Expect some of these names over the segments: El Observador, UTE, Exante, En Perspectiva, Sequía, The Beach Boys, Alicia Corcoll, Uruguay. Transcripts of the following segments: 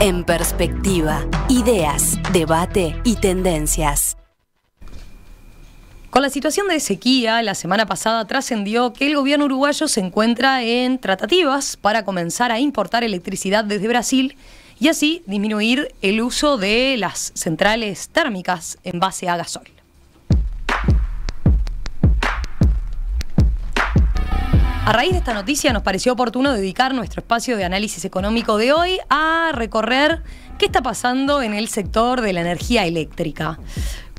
En Perspectiva, ideas, debate y tendencias. Con la situación de sequía, la semana pasada trascendió que el gobierno uruguayo se encuentra en tratativas para comenzar a importar electricidad desde Brasil y así disminuir el uso de las centrales térmicas en base a gasol. A raíz de esta noticia nos pareció oportuno dedicar nuestro espacio de análisis económico de hoy a recorrer qué está pasando en el sector de la energía eléctrica.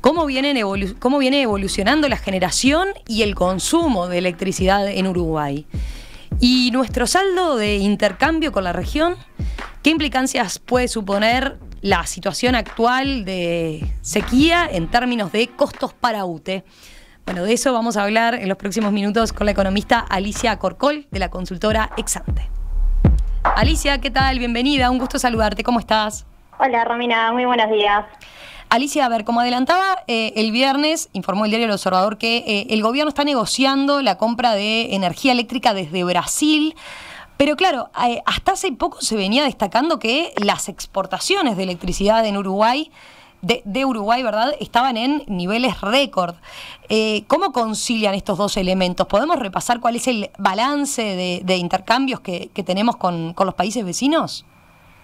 ¿Cómo viene evolucionando la generación y el consumo de electricidad en Uruguay? Y nuestro saldo de intercambio con la región, ¿qué implicancias puede suponer la situación actual de sequía en términos de costos para UTE? Bueno, de eso vamos a hablar en los próximos minutos con la economista Alicia Corcoll, de la consultora Exante. Alicia, ¿qué tal? Bienvenida, un gusto saludarte, ¿cómo estás? Hola, Romina, muy buenos días. Alicia, a ver, como adelantaba, el viernes informó el diario El Observador que el gobierno está negociando la compra de energía eléctrica desde Brasil, pero claro, hasta hace poco se venía destacando que las exportaciones de electricidad en Uruguay de Uruguay, ¿verdad?, estaban en niveles récord. ¿Cómo concilian estos dos elementos? ¿Podemos repasar cuál es el balance de intercambios que tenemos con los países vecinos?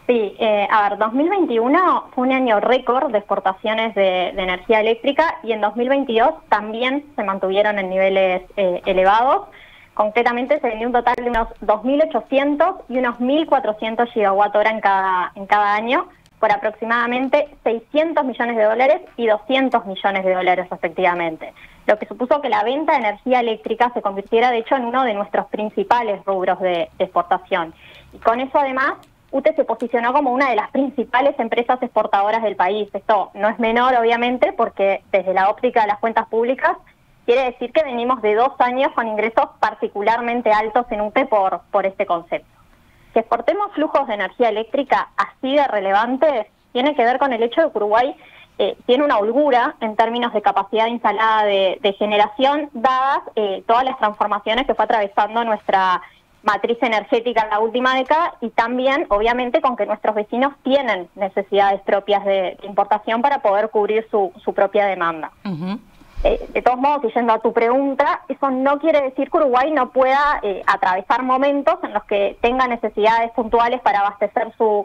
Sí, a ver, 2021 fue un año récord de exportaciones de energía eléctrica y en 2022 también se mantuvieron en niveles elevados. Concretamente se vendió un total de unos 2.800 y unos 1.400 gigawatt-hora en cada año, por aproximadamente $600 millones y $200 millones respectivamente, lo que supuso que la venta de energía eléctrica se convirtiera de hecho en uno de nuestros principales rubros de exportación. Y con eso además, UTE se posicionó como una de las principales empresas exportadoras del país. Esto no es menor obviamente porque desde la óptica de las cuentas públicas quiere decir que venimos de 2 años con ingresos particularmente altos en UTE por este concepto. Que exportemos flujos de energía eléctrica así de relevantes tiene que ver con el hecho de que Uruguay tiene una holgura en términos de capacidad instalada de generación, dadas todas las transformaciones que fue atravesando nuestra matriz energética en la última década y también, obviamente, con que nuestros vecinos tienen necesidades propias de importación para poder cubrir su propia demanda. Uh-huh. De todos modos, y yendo a tu pregunta, eso no quiere decir que Uruguay no pueda atravesar momentos en los que tenga necesidades puntuales para abastecer su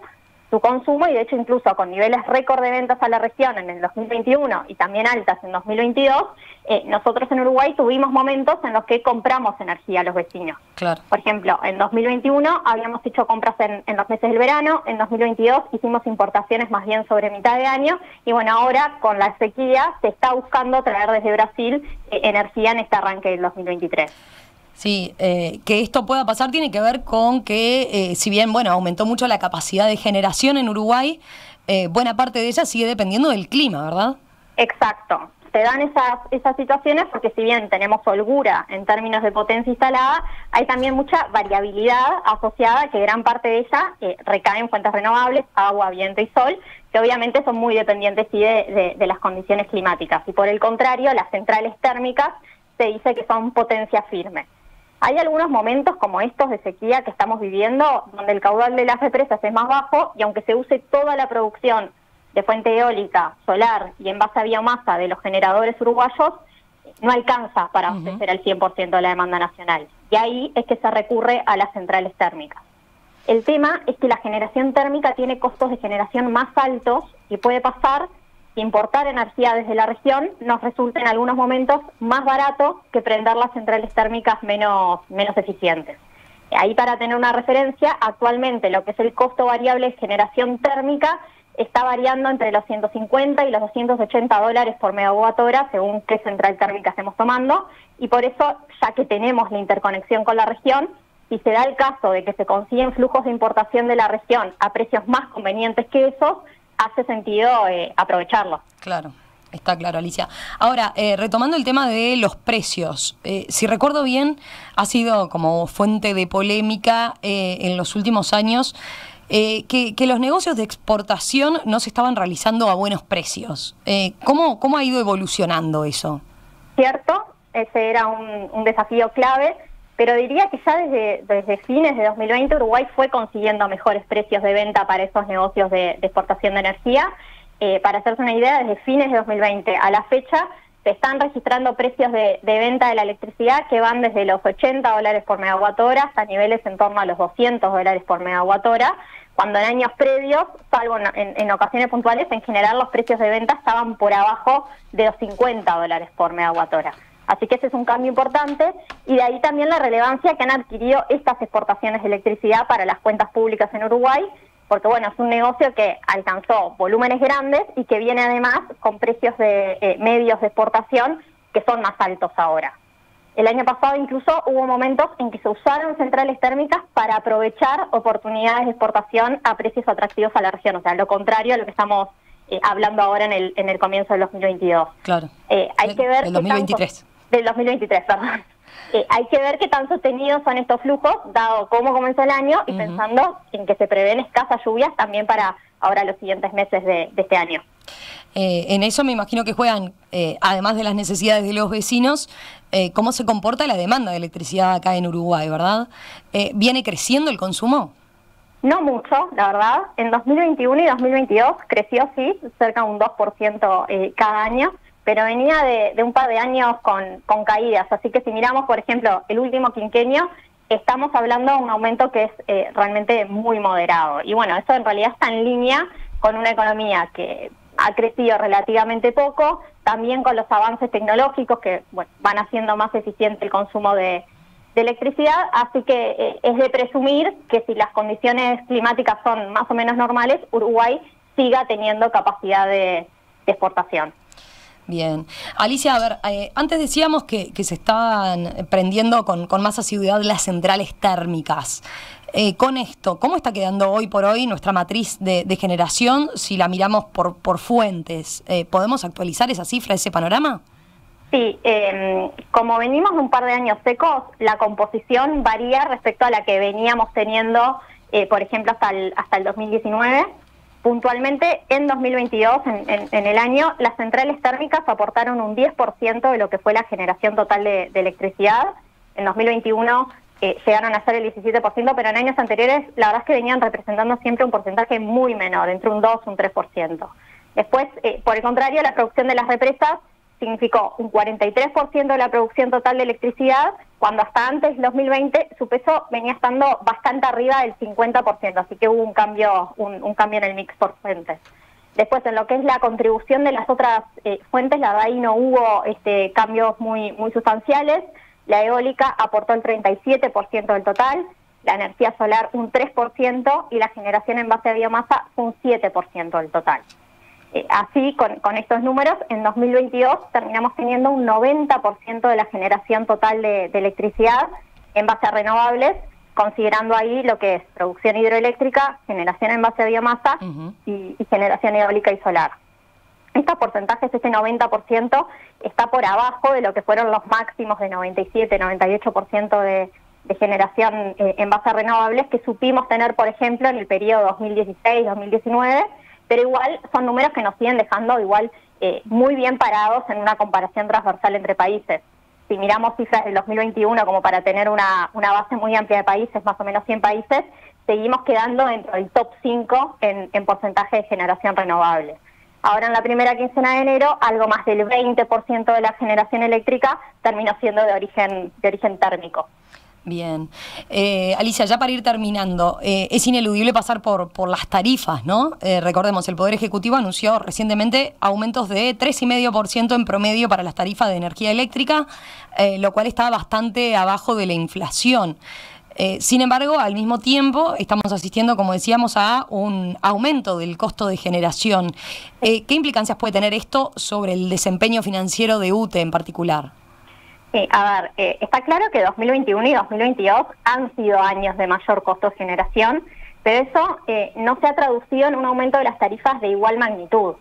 consumo, y de hecho incluso con niveles récord de ventas a la región en el 2021 y también altas en 2022, nosotros en Uruguay tuvimos momentos en los que compramos energía a los vecinos. Claro. Por ejemplo, en 2021 habíamos hecho compras en los meses del verano, en 2022 hicimos importaciones más bien sobre mitad de año, y bueno, ahora con la sequía se está buscando traer desde Brasil energía en este arranque del 2023. Sí, que esto pueda pasar tiene que ver con que, si bien, bueno, aumentó mucho la capacidad de generación en Uruguay, buena parte de ella sigue dependiendo del clima, ¿verdad? Exacto. Se dan esas situaciones porque si bien tenemos holgura en términos de potencia instalada, hay también mucha variabilidad asociada que gran parte de ella recae en fuentes renovables, agua, viento y sol, que obviamente son muy dependientes sí, de las condiciones climáticas. Y por el contrario, las centrales térmicas se dice que son potencia firme. Hay algunos momentos como estos de sequía que estamos viviendo donde el caudal de las represas es más bajo y aunque se use toda la producción de fuente eólica, solar y en base a biomasa de los generadores uruguayos, no alcanza para abastecer al 100% de la demanda nacional. Y ahí es que se recurre a las centrales térmicas. El tema es que la generación térmica tiene costos de generación más altos y puede pasar que importar energía desde la región nos resulta en algunos momentos más barato que prender las centrales térmicas menos eficientes. Ahí, para tener una referencia, actualmente lo que es el costo variable de generación térmica está variando entre los 150 y los $280 por megawatt hora, según qué central térmica estemos tomando, y por eso, ya que tenemos la interconexión con la región, si se da el caso de que se consiguen flujos de importación de la región a precios más convenientes que esos, hace sentido aprovecharlo. Claro, está claro, Alicia. Ahora, retomando el tema de los precios, si recuerdo bien, ha sido como fuente de polémica en los últimos años que los negocios de exportación no se estaban realizando a buenos precios. ¿Cómo ha ido evolucionando eso? Cierto, ese era un desafío clave. pero diría que ya desde fines de 2020 Uruguay fue consiguiendo mejores precios de venta para esos negocios de exportación de energía. Para hacerse una idea, desde fines de 2020 a la fecha se están registrando precios de venta de la electricidad que van desde los $80 por megawatt hora hasta niveles en torno a los $200 por megawatt hora, cuando en años previos, salvo en ocasiones puntuales, en general los precios de venta estaban por abajo de los $50 por megawatt hora. Así que ese es un cambio importante, y de ahí también la relevancia que han adquirido estas exportaciones de electricidad para las cuentas públicas en Uruguay, porque bueno, es un negocio que alcanzó volúmenes grandes y que viene además con precios de medios de exportación que son más altos ahora. El año pasado incluso hubo momentos en que se usaron centrales térmicas para aprovechar oportunidades de exportación a precios atractivos a la región, o sea, lo contrario a lo que estamos hablando ahora en el comienzo del 2022. Claro. Hay que ver el 2023. Del 2023, perdón. Hay que ver qué tan sostenidos son estos flujos, dado cómo comenzó el año, y pensando en que se prevén escasas lluvias también para ahora los siguientes meses de este año. En eso me imagino que juegan, además de las necesidades de los vecinos, cómo se comporta la demanda de electricidad acá en Uruguay, ¿verdad? ¿Viene creciendo el consumo? No mucho, la verdad. En 2021 y 2022 creció, sí, cerca de un 2% cada año, pero venía de un par de años con caídas. Así que si miramos, por ejemplo, el último quinquenio, estamos hablando de un aumento que es realmente muy moderado. Y bueno, eso en realidad está en línea con una economía que ha crecido relativamente poco, también con los avances tecnológicos que bueno, van haciendo más eficiente el consumo de electricidad. Así que es de presumir que si las condiciones climáticas son más o menos normales, Uruguay siga teniendo capacidad de exportación. Bien. Alicia, a ver, antes decíamos que se estaban prendiendo con más asiduidad las centrales térmicas. Con esto, ¿cómo está quedando hoy por hoy nuestra matriz de generación si la miramos por fuentes? ¿Podemos actualizar esa cifra, ese panorama? Sí, como venimos de un par de años secos, la composición varía respecto a la que veníamos teniendo, por ejemplo, hasta el 2019. Puntualmente, en 2022, en el año, las centrales térmicas aportaron un 10% de lo que fue la generación total de electricidad. En 2021 llegaron a ser el 17%, pero en años anteriores la verdad es que venían representando siempre un porcentaje muy menor, entre un 2 y un 3%. Después, por el contrario, la producción de las represas significó un 43% de la producción total de electricidad, cuando hasta antes, 2020, su peso venía estando bastante arriba del 50%, así que hubo un cambio en el mix por fuentes. Después, en lo que es la contribución de las otras fuentes, la verdad ahí no hubo cambios muy sustanciales. La eólica aportó el 37% del total, la energía solar un 3% y la generación en base a biomasa un 7% del total. Así, con estos números, en 2022 terminamos teniendo un 90% de la generación total de electricidad en base a renovables, considerando ahí lo que es producción hidroeléctrica, generación en base a biomasa y generación eólica y solar. Estos porcentajes, este 90%, está por abajo de lo que fueron los máximos de 97, 98% de generación en base a renovables que supimos tener, por ejemplo, en el periodo 2016-2019, pero igual son números que nos siguen dejando igual muy bien parados en una comparación transversal entre países. Si miramos cifras del 2021 como para tener una base muy amplia de países, más o menos 100 países, seguimos quedando dentro del top 5 en porcentaje de generación renovable. Ahora en la primera quincena de enero, algo más del 20% de la generación eléctrica terminó siendo de origen térmico. Bien. Alicia, ya para ir terminando, es ineludible pasar por las tarifas, ¿no? Recordemos, el Poder Ejecutivo anunció recientemente aumentos de 3,5% en promedio para las tarifas de energía eléctrica, lo cual está bastante abajo de la inflación. Sin embargo, al mismo tiempo, estamos asistiendo, como decíamos, a un aumento del costo de generación. ¿Qué implicancias puede tener esto sobre el desempeño financiero de UTE en particular? Sí, a ver, está claro que 2021 y 2022 han sido años de mayor costo de generación, pero eso no se ha traducido en un aumento de las tarifas de igual magnitud.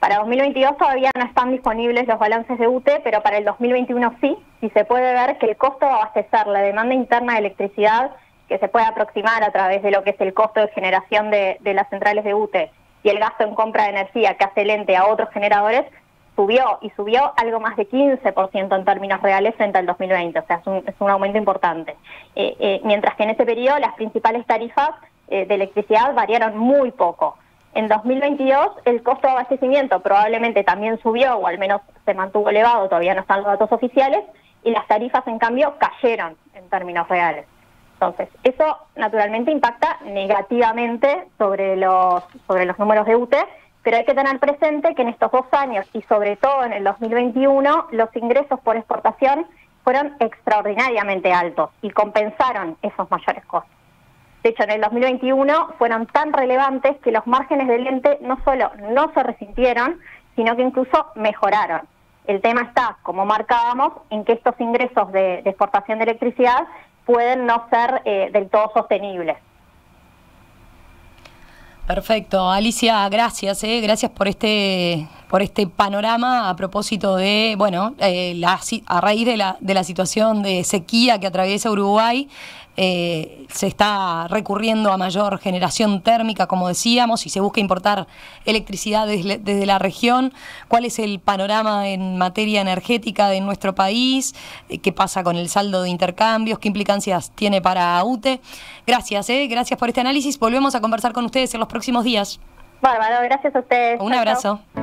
Para 2022 todavía no están disponibles los balances de UTE, pero para el 2021 sí, y se puede ver que el costo de abastecer la demanda interna de electricidad, que se puede aproximar a través de lo que es el costo de generación de las centrales de UTE y el gasto en compra de energía que hace el ente a otros generadores, subió y subió algo más de 15% en términos reales frente al 2020, o sea, es un aumento importante. Mientras que en ese periodo las principales tarifas de electricidad variaron muy poco. En 2022 el costo de abastecimiento probablemente también subió o al menos se mantuvo elevado, todavía no están los datos oficiales, y las tarifas en cambio cayeron en términos reales. Entonces, eso naturalmente impacta negativamente sobre los números de UTE, pero hay que tener presente que en estos 2 años y sobre todo en el 2021 los ingresos por exportación fueron extraordinariamente altos y compensaron esos mayores costos. De hecho, en el 2021 fueron tan relevantes que los márgenes del ente no solo no se resintieron, sino que incluso mejoraron. El tema está, como marcábamos, en que estos ingresos de exportación de electricidad pueden no ser del todo sostenibles. Perfecto. Alicia, gracias. Gracias por este panorama a propósito de, bueno, a raíz de la situación de sequía que atraviesa Uruguay. Se está recurriendo a mayor generación térmica, como decíamos, y se busca importar electricidad desde la región. ¿Cuál es el panorama en materia energética de nuestro país? ¿Qué pasa con el saldo de intercambios? ¿Qué implicancias tiene para UTE? Gracias, gracias por este análisis. Volvemos a conversar con ustedes en los próximos días. Bárbaro, gracias a ustedes. Un abrazo.